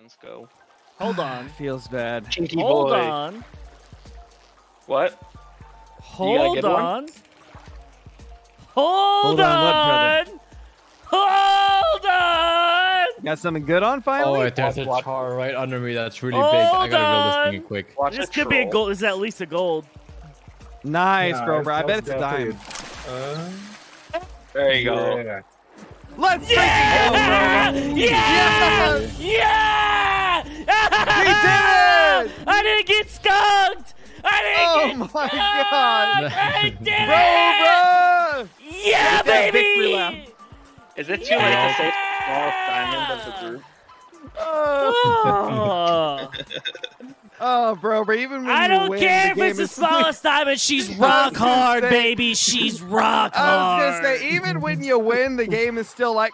Aliens go. Hold on. Feels bad. Cheeky boy. Hold on. What? Hold on. Hold on. Hold on. Got something good on finally? Oh, right, there's a char right under me that's really big. I gotta build this thing quick. This could be a gold. This is at least a gold. Nice, bro. I bet it's a diamond. There you go. Yeah. Let's go, bro. Yeah! Yeah! We did it! I didn't get skunked! I didn't get skunked! God! I did it! Bro! Yeah, baby! Is it too late to say small diamond of the group? Oh, bro, even when I don't care if it's the smallest diamond, she's rock hard, baby. She's rock hard. I was gonna say, even when you win, the game is still like,